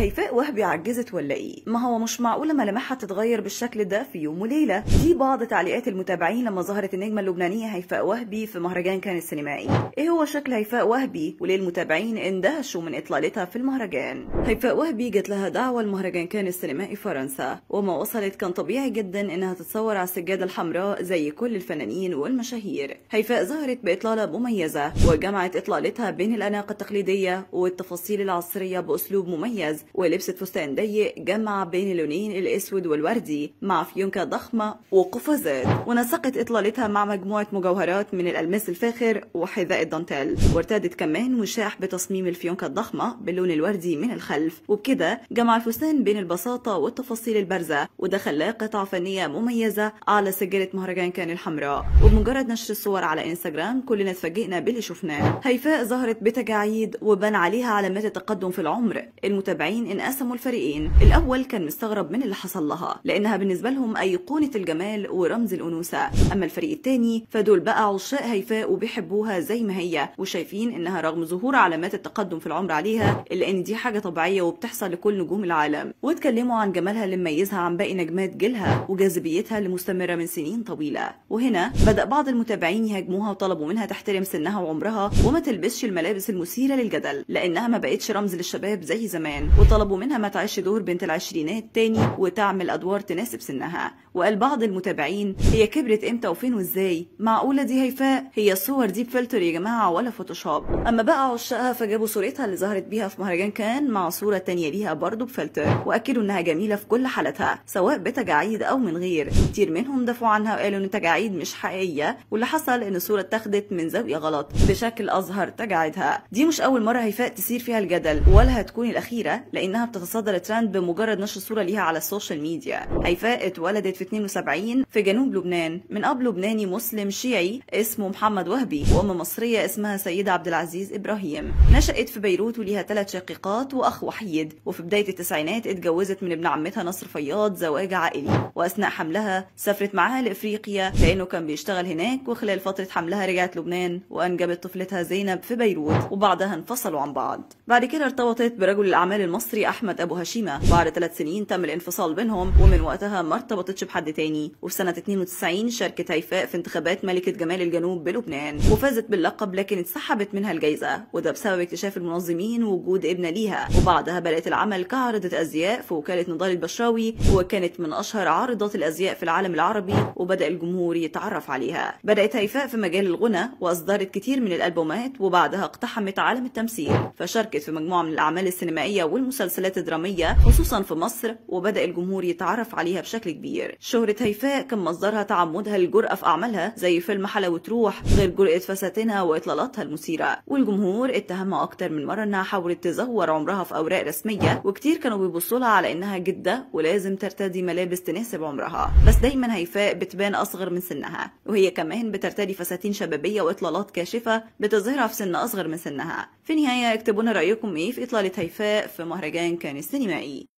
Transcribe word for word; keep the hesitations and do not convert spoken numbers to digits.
هيفاء وهبي عجزت ولا ايه؟ ما هو مش معقوله ملامحها تتغير بالشكل ده في يوم وليله. دي بعض تعليقات المتابعين لما ظهرت النجمه اللبنانيه هيفاء وهبي في مهرجان كان السينمائي. ايه هو شكل هيفاء وهبي وليه المتابعين اندهشوا من اطلالتها في المهرجان؟ هيفاء وهبي جت لها دعوه لمهرجان كان السينمائي فرنسا، وما وصلت كان طبيعي جدا انها تتصور على السجاده الحمراء زي كل الفنانين والمشاهير. هيفاء ظهرت باطلاله مميزه وجمعت اطلالتها بين الاناقه التقليديه والتفاصيل العصريه باسلوب مميز، ولبست فستان ضيق جمع بين اللونين الاسود والوردي مع فيونكه ضخمه وقفازات، ونسقت اطلالتها مع مجموعه مجوهرات من الالماس الفاخر وحذاء الدانتيل، وارتدت كمان وشاح بتصميم الفيونكه الضخمه باللون الوردي من الخلف، وبكده جمع الفستان بين البساطه والتفاصيل البارزه، وده خلاه قطعه فنيه مميزه على سجله مهرجان كان الحمراء. وبمجرد نشر الصور على انستجرام كلنا اتفاجئنا باللي شفناه. هيفاء ظهرت بتجاعيد وبان عليها علامات التقدم في العمر. المتابعين انقسموا الفريقين، الاول كان مستغرب من اللي حصل لها لانها بالنسبه لهم ايقونه الجمال ورمز الانوثه، اما الفريق الثاني فدول بقى عشاق هيفاء وبيحبوها زي ما هي، وشايفين انها رغم ظهور علامات التقدم في العمر عليها الا ان دي حاجه طبيعيه وبتحصل لكل نجوم العالم، واتكلموا عن جمالها اللي مميزها عن باقي نجمات جيلها وجاذبيتها اللي مستمره من سنين طويله. وهنا بدا بعض المتابعين يهاجموها وطلبوا منها تحترم سنها وعمرها وما تلبسش الملابس المثيره للجدل لانها ما بقتش رمز للشباب زي زمان، وطلبوا منها ما تعيش دور بنت العشرينات تاني وتعمل ادوار تناسب سنها. وقال بعض المتابعين هي كبرت امتى وفين وازاي؟ معقوله دي هيفاء؟ هي الصور دي بفلتر يا جماعه ولا فوتوشوب؟ اما بقى عشاقها فجابوا صورتها اللي ظهرت بيها في مهرجان كان مع صوره تانيه ليها برضه بفلتر، واكدوا انها جميله في كل حالاتها سواء بتجاعيد او من غير. كتير منهم دفعوا عنها وقالوا ان التجاعيد مش حقيقيه، واللي حصل ان الصوره اتاخدت من زاويه غلط بشكل اظهر تجاعيدها. دي مش اول مره هيفاء تثير فيها الجدل ولا هتكون الاخيره، لانها بتتصدر الترند بمجرد نشر صوره ليها على السوشيال ميديا. هيفاء اتولدت في اثنين وسبعين في جنوب لبنان من اب لبناني مسلم شيعي اسمه محمد وهبي وام مصريه اسمها سيده عبد العزيز ابراهيم. نشأت في بيروت وليها ثلاث شقيقات واخ وحيد، وفي بدايه التسعينات اتجوزت من ابن عمتها نصر فياض زواج عائلي، واثناء حملها سافرت معاها لافريقيا لانه كان بيشتغل هناك، وخلال فتره حملها رجعت لبنان وانجبت طفلتها زينب في بيروت، وبعدها انفصلوا عن بعض. بعد كده ارتبطت برجل الاعمال المصري احمد ابو هشيمه، بعد ثلاث سنين تم الانفصال بينهم ومن وقتها ما ارتبطتش بحد تاني. وفي سنه اثنين وتسعين شاركت هيفاء في انتخابات ملكه جمال الجنوب بلبنان وفازت باللقب، لكن اتسحبت منها الجائزه وده بسبب اكتشاف المنظمين وجود ابنه ليها، وبعدها بدات العمل كعارضه ازياء في وكاله نضال البشراوي، وكانت من اشهر عارضات الازياء في العالم العربي وبدا الجمهور يتعرف عليها. بدات هيفاء في مجال الغنى واصدرت كتير من الالبومات، وبعدها اقتحمت عالم التمثيل فشاركت في مجموعه من الاعمال السينمائيه والمسلسلات الدراميه خصوصا في مصر، وبدا الجمهور يتعرف عليها بشكل كبير. شهره هيفاء كان مصدرها تعمدها الجرأه في اعمالها زي فيلم حلاوه روح، غير جرأه فساتينها واطلالاتها المثيره، والجمهور اتهمها اكتر من مره انها حاولت تزور عمرها في اوراق رسميه، وكتير كانوا بيبصوا لها على انها جده ولازم ترتدي ملابس تناسب عمرها، بس دايما هيفاء بتبان اصغر من سنها، وهي كمان بترتدي فساتين شبابيه واطلالات كاشفه بتظهرها في سن اصغر من سنها. في النهايه اكتبوا لنا رايكم ايه في اطلاله هيفاء في مهرجان كان السينمائي.